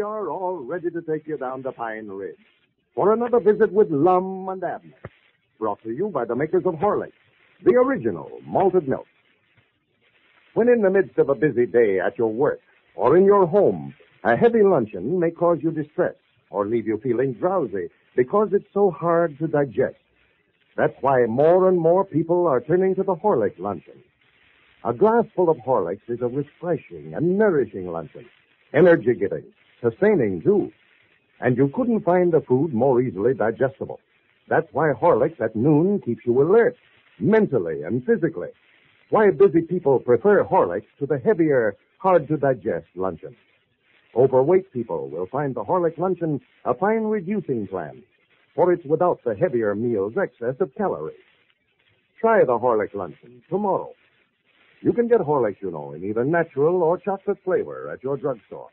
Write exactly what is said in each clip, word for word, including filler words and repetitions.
we are all ready to take you down to Pine Ridge for another visit with Lum and Abner, brought to you by the makers of Horlicks, the original malted milk. When in the midst of a busy day at your work or in your home, a heavy luncheon may cause you distress or leave you feeling drowsy because it's so hard to digest. That's why more and more people are turning to the Horlicks luncheon. A glassful of Horlicks is a refreshing and nourishing luncheon, energy-giving, sustaining, too. And you couldn't find a food more easily digestible. That's why Horlicks at noon keeps you alert, mentally and physically. Why busy people prefer Horlicks to the heavier, hard-to-digest luncheon. Overweight people will find the Horlicks luncheon a fine reducing plan, for it's without the heavier meal's excess of calories. Try the Horlicks luncheon tomorrow. You can get Horlicks, you know, in either natural or chocolate flavor at your drugstore.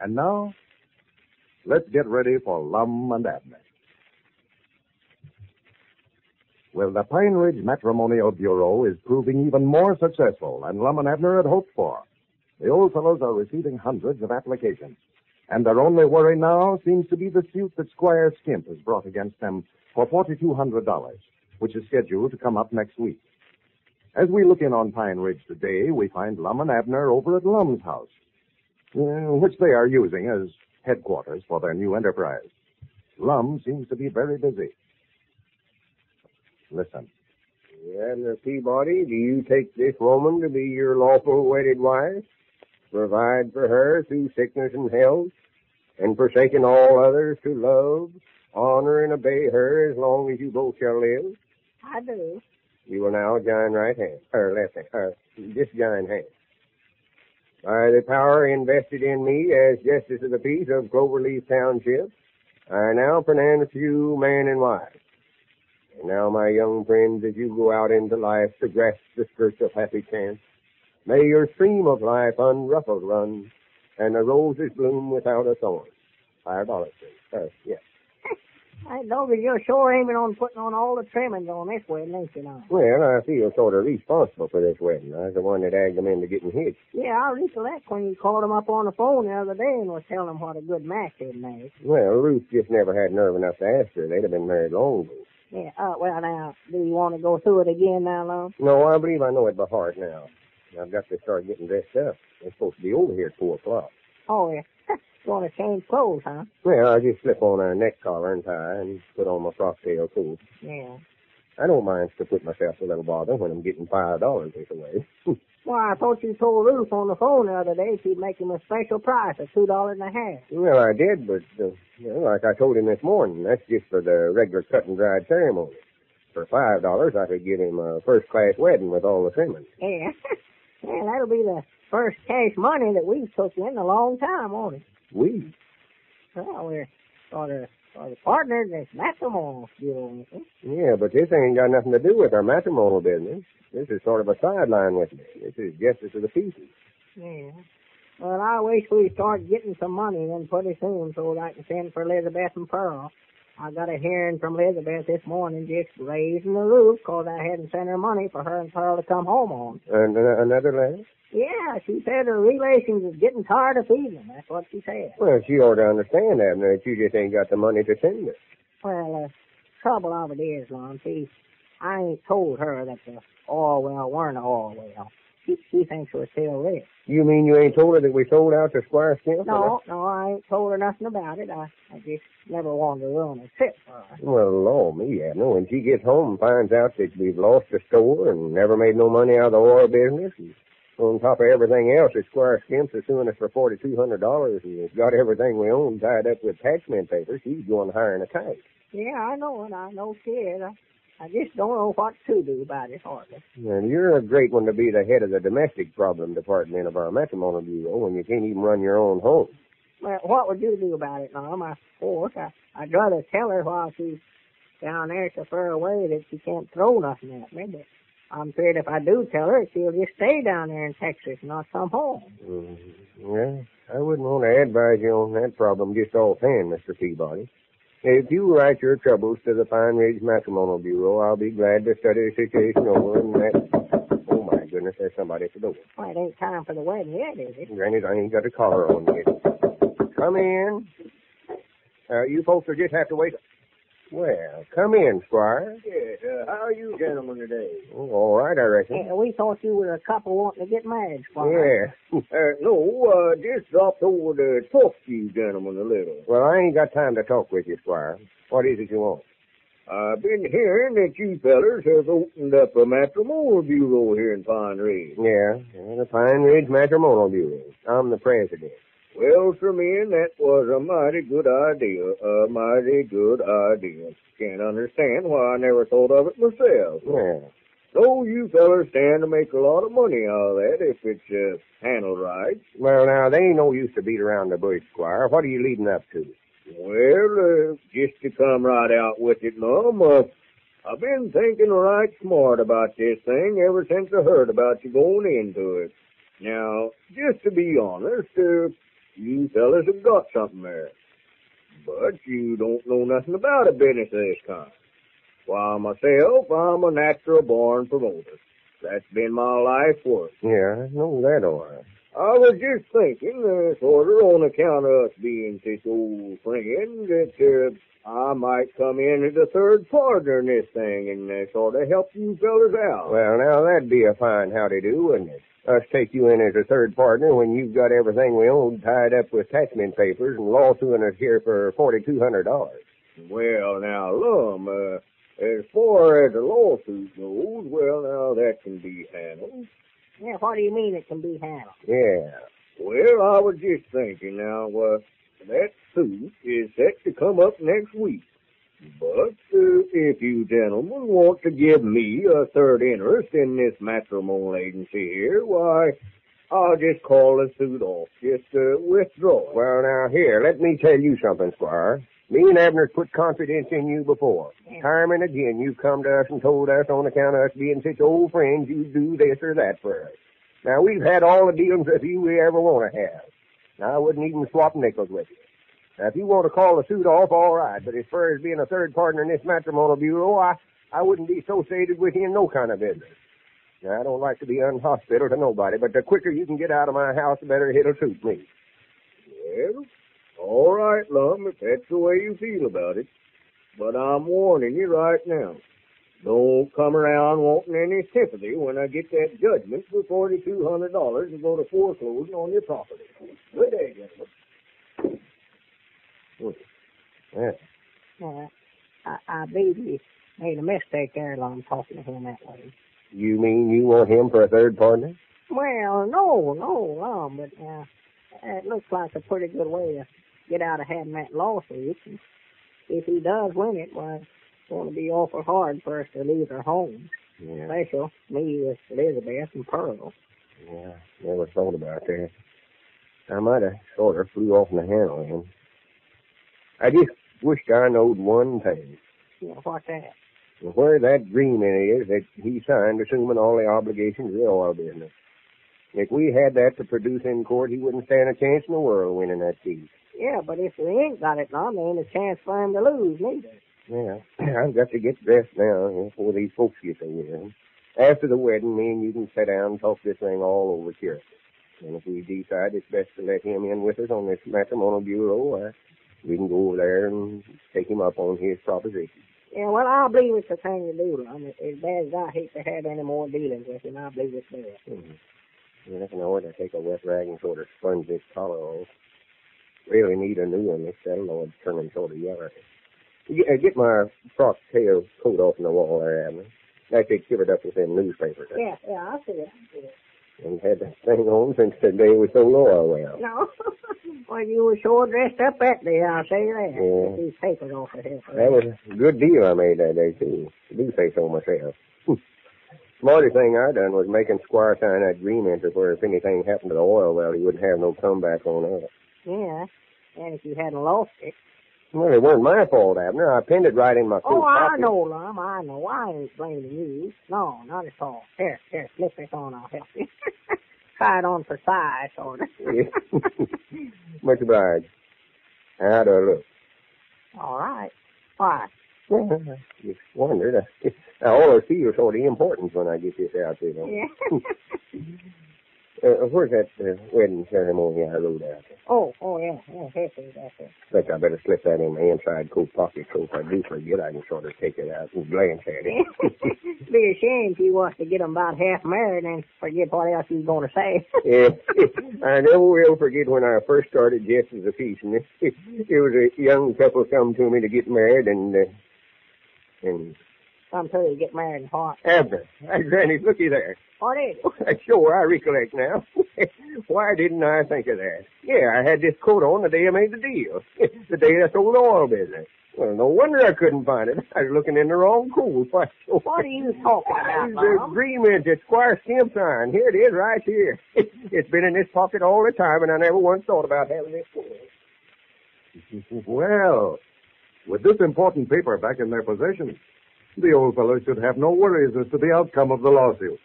And now, let's get ready for Lum and Abner. Well, the Pine Ridge Matrimonial Bureau is proving even more successful than Lum and Abner had hoped for. The old fellows are receiving hundreds of applications, and their only worry now seems to be the suit that Squire Skimp has brought against them for four thousand two hundred dollars, which is scheduled to come up next week. As we look in on Pine Ridge today, we find Lum and Abner over at Lum's house, which they are using as headquarters for their new enterprise. Lum seems to be very busy. Listen. Abner Peabody, do you take this woman to be your lawful wedded wife, provide for her through sickness and health, and forsaking all others to love, honor, and obey her as long as you both shall live? I do. You will now join right hand, or left hand, or disjoin hand. By the power invested in me as Justice of the Peace of Groverleaf Township, I now pronounce you man and wife. And now, my young friends, as you go out into life to grasp the skirts of happy chance, may your stream of life unruffled run, and the roses bloom without a thorn. Diabolical. Uh, yes. I know, but you're sure aiming on putting on all the trimmings on this wedding, ain't you now? Well, I feel sort of responsible for this wedding. I was the one that agged them into getting hitched. Yeah, I recollect when you called them up on the phone the other day and was telling them what a good match they'd made. Well, Ruth just never had nerve enough to ask her. They'd have been married long ago. Yeah, uh, well, now, do you want to go through it again now, Lum? No, I believe I know it by heart now. I've got to start getting dressed up. They're supposed to be over here at four o'clock. Oh, yeah. Want to change clothes, huh? Well, I just slip on a neck collar and tie and put on my frocktail coat. Yeah. I don't mind to put myself a little bother when I'm getting five dollars this away. Well, I thought you told Ruth on the phone the other day she'd make him a special price of two dollars and a half. Well, I did, but uh, you know, like I told him this morning, that's just for the regular cut and dried ceremony. For five dollars, I could give him a first-class wedding with all the trimmings. Yeah. Yeah, that'll be the first cash money that we've took in a long time, won't it? We? Well, we're sort of, sort of partners in this matrimonial bureau. Yeah, but this ain't got nothing to do with our matrimonial business. This is sort of a sideline with me. This is justice of the peace. Yeah. Well, I wish we'd start getting some money then pretty soon so that I can send for Elizabeth and Pearl. I got a hearing from Elizabeth this morning just raising the roof because I hadn't sent her money for her and Pearl to come home on. And uh, another lady? Yeah, she said her relations is getting tired of feeding them. That's what she said. Well, she ought to understand, Abner, that you just ain't got the money to send her. Well, the uh, trouble of it is, Lon, see, I ain't told her that the Orwell weren't Orwell. She, she thinks we're still rich. You mean you ain't told her that we sold out to Squire Skimp? No, no, I ain't told her nothing about it. I, I just never wanted to ruin a trip for her. Well, law me, Abner, when she gets home and finds out that we've lost the store and never made no money out of the oil business, and on top of everything else, that Squire Skimp's is suing us for four thousand two hundred dollars and has got everything we own tied up with taxman papers, she's going to hire an attorney. Yeah, I know, and I know she is. I... I just don't know what to do about it, hardly. And you're a great one to be the head of the domestic problem department of our matrimonial bureau when you can't even run your own home. Well, what would you do about it, Mom? I, of course, I, I'd rather tell her while she's down there so far away that she can't throw nothing at me, but I'm afraid if I do tell her, she'll just stay down there in Texas and not come home. Mm, yeah, I wouldn't want to advise you on that problem just offhand, Mister Peabody. If you write your troubles to the Pine Ridge Matrimonial Bureau, I'll be glad to study the situation over and that... Oh, my goodness, there's somebody at the door. Well, it ain't time for the wedding yet, is it? Granny, I ain't got a collar on yet. Come in. Uh, you folks will just have to wait. Well, come in, Squire. Yes, uh, how are you gentlemen today? Oh, all right, I reckon. Yeah, we thought you were a couple wanting to get married, Squire. Yeah. uh, no, uh, just dropped over to talk to you gentlemen a little. Well, I ain't got time to talk with you, Squire. What is it you want? I've been hearing that you fellers have opened up a matrimonial bureau here in Pine Ridge. Yeah, yeah the Pine Ridge Matrimonial Bureau. I'm the president. Well, for me, that was a mighty good idea, a mighty good idea. Can't understand why I never thought of it myself. Yeah. So you fellas stand to make a lot of money out of that if it's uh, handled right. Well, now, they ain't no use to beat around the bush, Squire. What are you leading up to? Well, uh, just to come right out with it, Mom, uh, I've been thinking right smart about this thing ever since I heard about you going into it. Now, just to be honest, uh, you fellas have got something there, but you don't know nothing about a business of this kind. While myself, I'm a natural-born promoter. That's been my life work. Yeah, I know that all right. I was just thinking, uh, sort of on account of us being such old friends, that uh, I might come in as a third partner in this thing and uh, sort of help you fellas out. Well, now, that'd be a fine howdy-do, wouldn't it? Us take you in as a third partner when you've got everything we own tied up with attachment papers and lawsuiting us here for forty-two hundred dollars. Well, now, Lum, uh, as far as the lawsuit goes, well, now, that can be handled. Yeah, what do you mean it can be handled? Yeah. Well, I was just thinking now, uh, that suit is set to come up next week. But uh, if you gentlemen want to give me a third interest in this matrimonial agency here, why, I'll just call the suit off. Just uh, withdraw it. Well, now, here, let me tell you something, Squire. Me and Abner's put confidence in you before. Yeah. Time and again, you've come to us and told us on account of us being such old friends, you do this or that for us. Now, we've had all the dealings with you we ever want to have. Now, I wouldn't even swap nickels with you. Now, if you want to call the suit off, all right, but as far as being a third partner in this matrimonial bureau, I, I wouldn't be associated with you in no kind of business. Now, I don't like to be unhospitable to nobody, but the quicker you can get out of my house, the better it'll suit me. Well, all right, Lum, if that's the way you feel about it. But I'm warning you right now. Don't come around wanting any sympathy when I get that judgment for forty-two hundred dollars and go to foreclosing on your property. Good day, gentlemen. Yeah. Well, I, I believe you made a mistake there, Lum, talking to him that way. You mean you want him for a third partner? Well, no, no, Lum, but uh, it looks like a pretty good way to get out of having that lawsuit. And if he does win it, well, it's going to be awful hard for us to leave our home. Yeah. Special, me with Elizabeth and Pearl. Yeah, never thought about that. I might have sort of flew off in the handle of him. I just wished I knowed one thing. Yeah, what's that? Where that agreement is that he signed, assuming all the obligations of the oil business. If we had that to produce in court, he wouldn't stand a chance in the world winning that case. Yeah, but if we ain't got it on, there ain't a chance for him to lose, neither. Yeah, I've got to get dressed now before these folks get there. After the wedding, me and you can sit down and talk this thing all over here. And if we decide it's best to let him in with us on this matrimonial bureau, I... we can go over there and take him up on his proposition. Yeah, well, I believe it's the thing to do, Lum. As bad as I hate to have any more dealings with him, I believe it's bad. Mm-hmm. Yeah, I know where to take a wet rag and sort of sponge this collar off. Really need a new one. This celluloid's turning sort of yellow. Get my frock tail coat off in the wall there, Abner. I could cover it up with them newspapers. Huh? Yeah, yeah, I see it. I see it. And had that thing on since the day we so low well. No. Well, you were sure dressed up that day, I'll say that. Yeah. These papers off of here. That was a good deal I made that day, too. I do say so myself. Smartest thing I done was making Squire sign that agreement where if anything happened to the oil well, he wouldn't have no comeback on that. Yeah. And if you hadn't lost it. Well, it wasn't my fault, Abner. I pinned it right in my coat. Oh, I know, Lum. I know. I ain't blaming you. No, not at all. Here, here, slip this on. I'll help you. Try it on for size, sort of. Much obliged. How'd I look? All right. Why? Well, I just wondered. I always feel sort of important when I get this out there. Yeah. Uh, where's that uh, wedding ceremony I wrote out? Oh, oh, yeah, yeah, that's it, that's it. I think I better slip that in my inside coat pocket, so if I do forget, I can sort of take it out and glance at it. It'd be a shame if you was to get them about half married and forget what else you was going to say. Yeah, I never will forget when I first started Jess as a Peace, and it, it, it was a young couple come to me to get married, and... Uh, and I'm telling you, get married in heart. Abner, hey, Granny, looky there. What is it? Sure, I recollect now. Why didn't I think of that? Yeah, I had this coat on the day I made the deal. The day I sold the oil business. Well, no wonder I couldn't find it. I was looking in the wrong coat. What are you talking about, Mom? The agreement that Squire Skimp signed. Here it is, right here. It's been in this pocket all the time, and I never once thought about having it. Well, with this important paper back in their possession, the old fellow should have no worries as to the outcome of the lawsuit.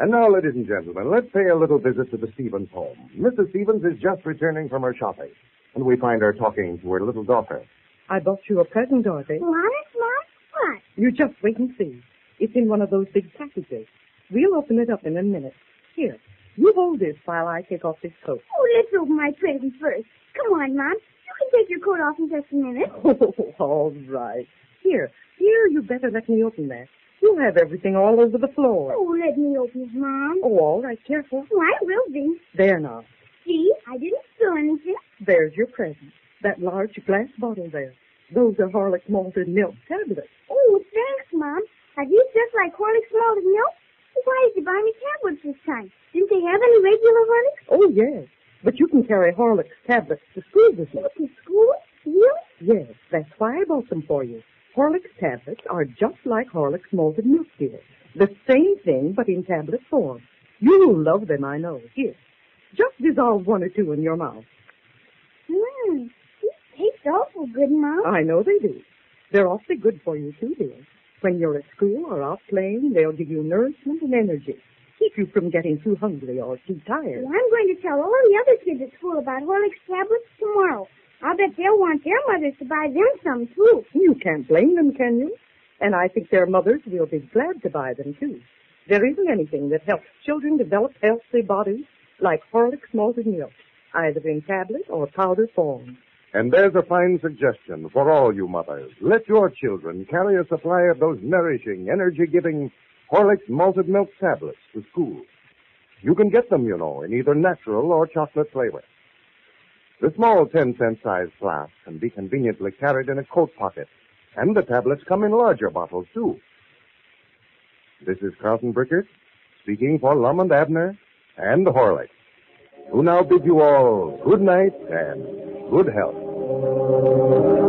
And now, ladies and gentlemen, let's pay a little visit to the Stevens home. Missus Stevens is just returning from her shopping, and we find her talking to her little daughter. I bought you a present, Dorothy. What? What? What? You just wait and see. It's in one of those big packages. We'll open it up in a minute. Here, you hold this while I take off this coat. Oh, let's open my present first. Come on, Mom. You can take your coat off in just a minute. Oh, all right. Here, here, you better let me open that. You'll have everything all over the floor. Oh, let me open it, Mom. Oh, all right, careful. Oh, I will be. There now. See, I didn't spill anything. There's your present. That large glass bottle there. Those are Horlicks malted milk tablets. Oh, thanks, Mom. Are these just like Horlicks malted milk? Why did you buy me tablets this time? Didn't they have any regular Horlicks? Oh, yes. But you can carry Horlicks tablets to school with you. To school? Really? Yes, that's why I bought them for you. Horlicks tablets are just like Horlicks malted milk, dear. The same thing, but in tablet form. You'll love them, I know. Here, just dissolve one or two in your mouth. Mmm, these taste awful good, Mom. I know they do. They're awfully good for you, too, dear. When you're at school or out playing, they'll give you nourishment and energy. Keep you from getting too hungry or too tired. Well, I'm going to tell all the other kids at school about Horlicks tablets tomorrow. I'll bet they'll want their mothers to buy them some, too. You can't blame them, can you? And I think their mothers will be glad to buy them, too. There isn't anything that helps children develop healthy bodies like Horlicks malted milk, either in tablet or powder form. And there's a fine suggestion for all you mothers. Let your children carry a supply of those nourishing, energy-giving Horlicks malted milk tablets to school. You can get them, you know, in either natural or chocolate flavor. The small ten-cent size flask can be conveniently carried in a coat pocket, and the tablets come in larger bottles, too. This is Carlton Brickert, speaking for Lum and Abner and Horlicks, who now bid you all good night and good health.